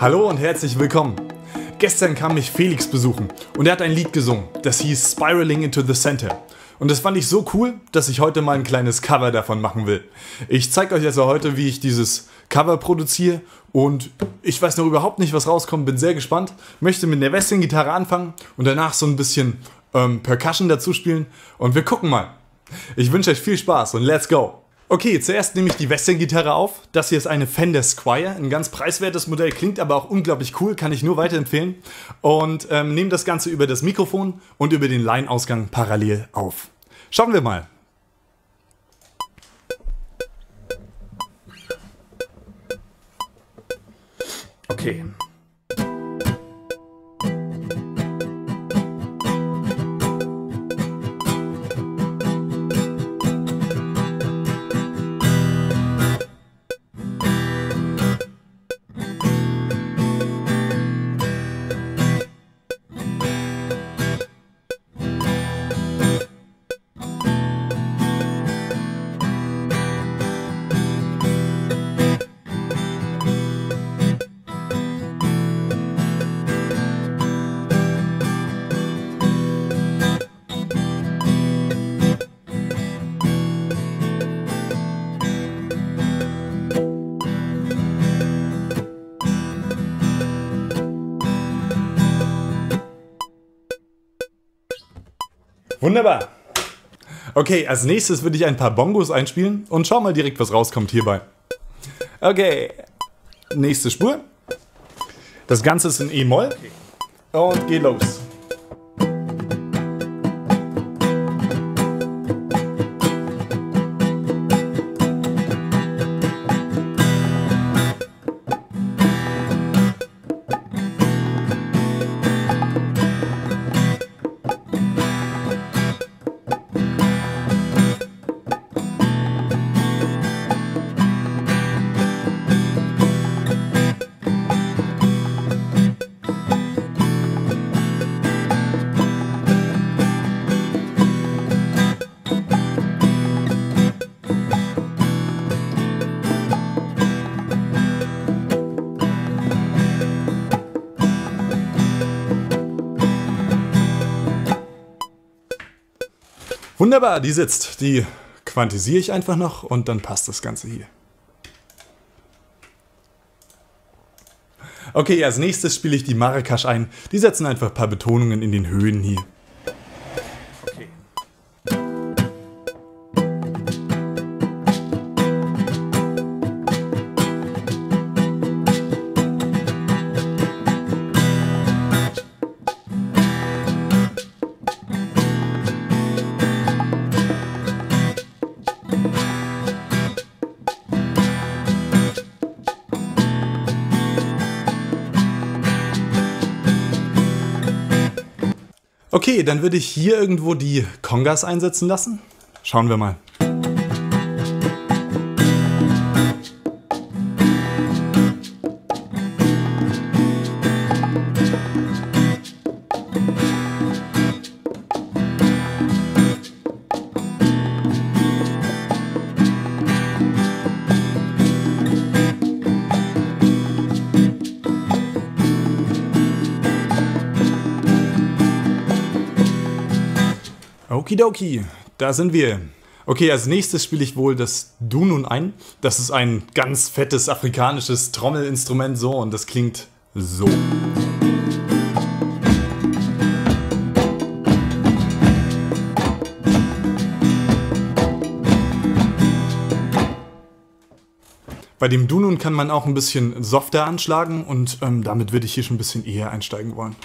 Hallo und herzlich willkommen. Gestern kam mich Felix besuchen und er hat ein Lied gesungen, das hieß Spiraling into the Center. Und das fand ich so cool, dass ich heute mal ein kleines Cover davon machen will. Ich zeige euch also heute, wie ich dieses Cover produziere und ich weiß noch überhaupt nicht, was rauskommt, bin sehr gespannt. Möchte mit einer Western-Gitarre anfangen und danach so ein bisschen Percussion dazu spielen und wir gucken mal. Ich wünsche euch viel Spaß und let's go! Okay, zuerst nehme ich die Western-Gitarre auf. Das hier ist eine Fender Squier, ein ganz preiswertes Modell, klingt aber auch unglaublich cool, kann ich nur weiterempfehlen. Und nehme das Ganze über das Mikrofon und über den Line-Ausgang parallel auf. Schauen wir mal. Okay. Wunderbar. Okay, als nächstes würde ich ein paar Bongos einspielen und schau mal direkt, was rauskommt hierbei. Okay, nächste Spur. Das Ganze ist in E-Moll und geht los. Wunderbar, die sitzt. Die quantisiere ich einfach noch und dann passt das Ganze hier. Okay, als nächstes spiele ich die Marracasch ein. Die setzen einfach ein paar Betonungen in den Höhen hier. Okay, dann würde ich hier irgendwo die Congas einsetzen lassen. Schauen wir mal. Okidoki, da sind wir. Okay, als nächstes spiele ich wohl das Dunun ein. Das ist ein ganz fettes afrikanisches Trommelinstrument so und das klingt so. Bei dem Dunun kann man auch ein bisschen softer anschlagen und damit würde ich hier schon ein bisschen eher einsteigen wollen.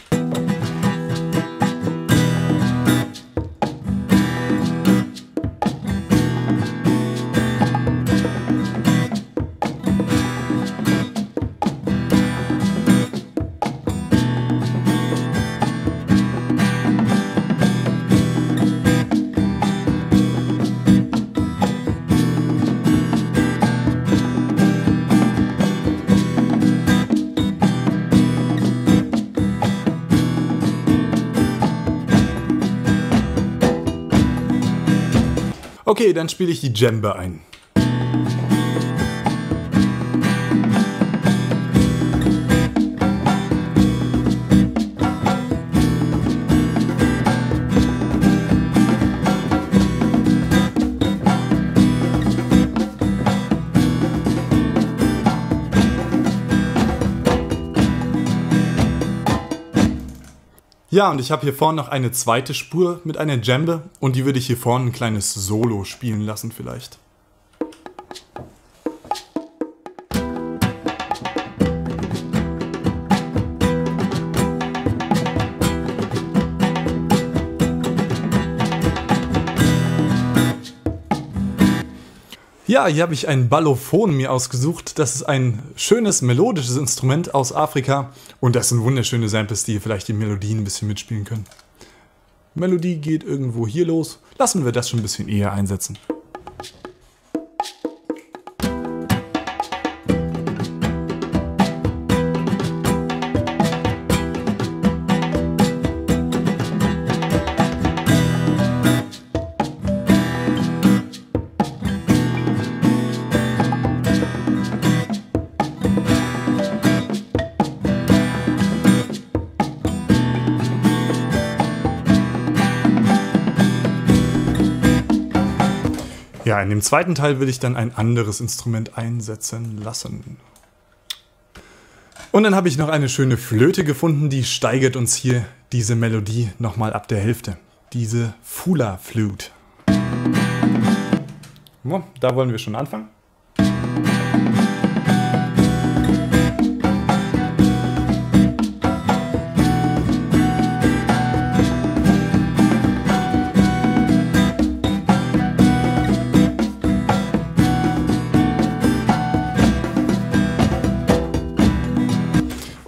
Okay, dann spiele ich die Djembe ein. Ja, und ich habe hier vorne noch eine zweite Spur mit einer Djembe und die würde ich hier vorne ein kleines Solo spielen lassen vielleicht. Ja, hier habe ich ein Balafon mir ausgesucht. Das ist ein schönes melodisches Instrument aus Afrika und das sind wunderschöne Samples, die vielleicht die Melodien ein bisschen mitspielen können. Melodie geht irgendwo hier los. Lassen wir das schon ein bisschen eher einsetzen. Ja, in dem zweiten Teil will ich dann ein anderes Instrument einsetzen lassen. Und dann habe ich noch eine schöne Flöte gefunden, die steigert uns hier diese Melodie nochmal ab der Hälfte. Diese Fula-Flöte. Da wollen wir schon anfangen.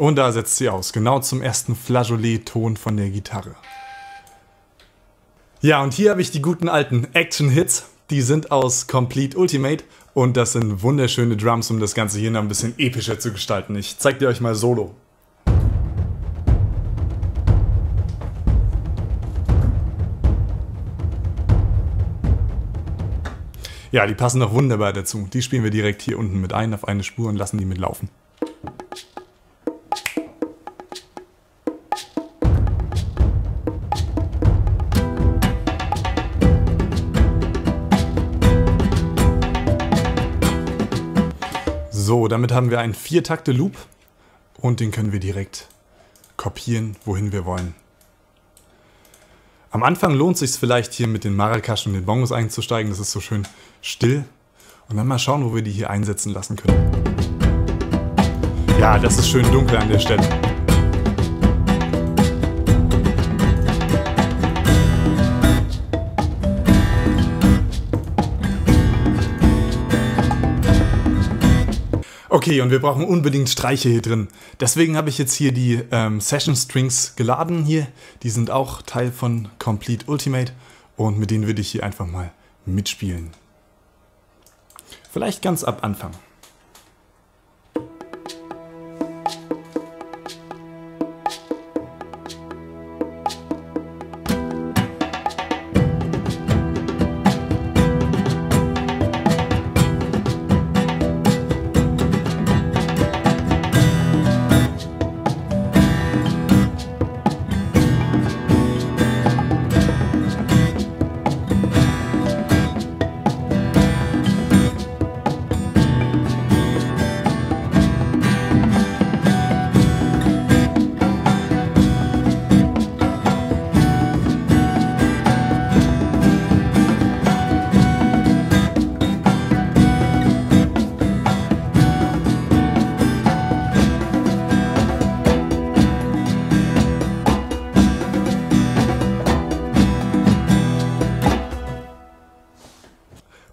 Und da setzt sie aus, genau zum ersten Flageolet-Ton von der Gitarre. Ja, und hier habe ich die guten alten Action-Hits. Die sind aus Complete Ultimate und das sind wunderschöne Drums, um das Ganze hier noch ein bisschen epischer zu gestalten. Ich zeig dir euch mal solo. Ja, die passen noch wunderbar dazu. Die spielen wir direkt hier unten mit ein auf eine Spur und lassen die mitlaufen. So, damit haben wir einen 4-Takte-Loop und den können wir direkt kopieren, wohin wir wollen. Am Anfang lohnt es sich vielleicht hier mit den Maracas und den Bongos einzusteigen, das ist so schön still. Und dann mal schauen, wo wir die hier einsetzen lassen können. Ja, das ist schön dunkel an der Stelle. Okay, und wir brauchen unbedingt Streiche hier drin. Deswegen habe ich jetzt hier die Session Strings geladen hier. Die sind auch Teil von Complete Ultimate und mit denen würde ich hier einfach mal mitspielen. Vielleicht ganz ab Anfang.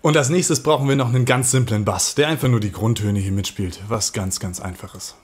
Und als nächstes brauchen wir noch einen ganz simplen Bass, der einfach nur die Grundtöne hier mitspielt. Was ganz, ganz einfaches.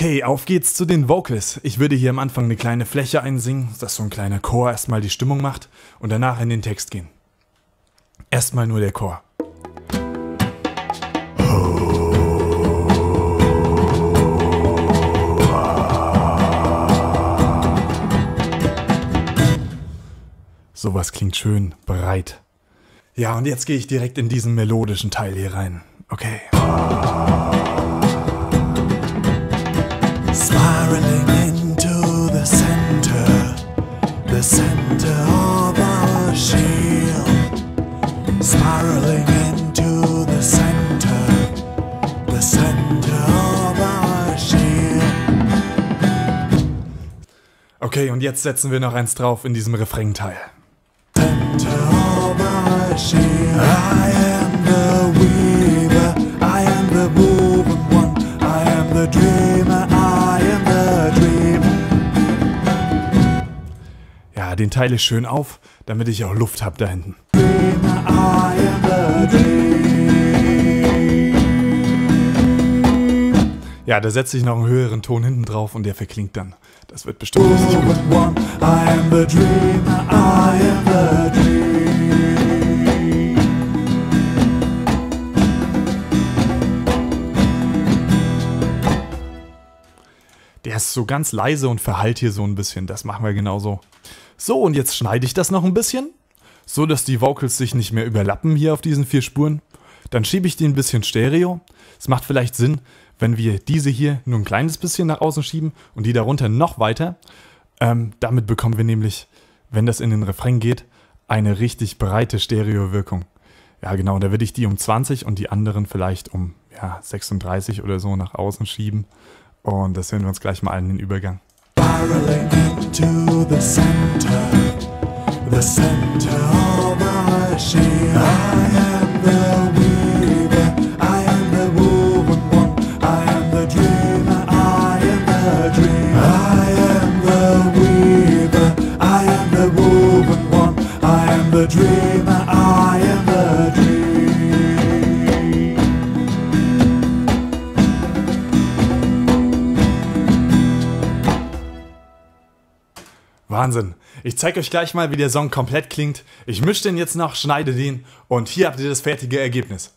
Okay, auf geht's zu den Vocals. Ich würde hier am Anfang eine kleine Fläche einsingen, dass so ein kleiner Chor erstmal die Stimmung macht und danach in den Text gehen. Erstmal nur der Chor. Sowas klingt schön, breit. Ja, und jetzt gehe ich direkt in diesen melodischen Teil hier rein. Okay. Spiraling into the center of our shield. Spiraling into the center of our shield. Okay, und jetzt setzen wir noch eins drauf in diesem Refrain-Teil. I am the weaver, I am the moving one, I am the dreamer, I am the dreamer. Ja, den teile ich schön auf, damit ich auch Luft habe da hinten. Dreamer, I am the dreamer. Ja, da setze ich noch einen höheren Ton hinten drauf und der verklingt dann. Das wird bestimmt richtig gut. One, I am the dreamer, I am the dreamer. Der ist so ganz leise und verhallt hier so ein bisschen. Das machen wir genauso. So, und jetzt schneide ich das noch ein bisschen, so dass die Vocals sich nicht mehr überlappen hier auf diesen 4 Spuren. Dann schiebe ich die ein bisschen Stereo. Es macht vielleicht Sinn, wenn wir diese hier nur ein kleines bisschen nach außen schieben und die darunter noch weiter. Damit bekommen wir nämlich, wenn das in den Refrain geht, eine richtig breite Stereo-Wirkung. Ja genau, da würde ich die um 20 und die anderen vielleicht um 36 oder so nach außen schieben. Und das hören wir uns gleich mal an, den Übergang. Wahnsinn. Ich zeige euch gleich mal, wie der Song komplett klingt. Ich mische den jetzt noch, schneide den und hier habt ihr das fertige Ergebnis.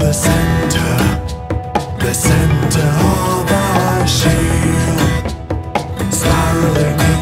The center of our shield. Spiraling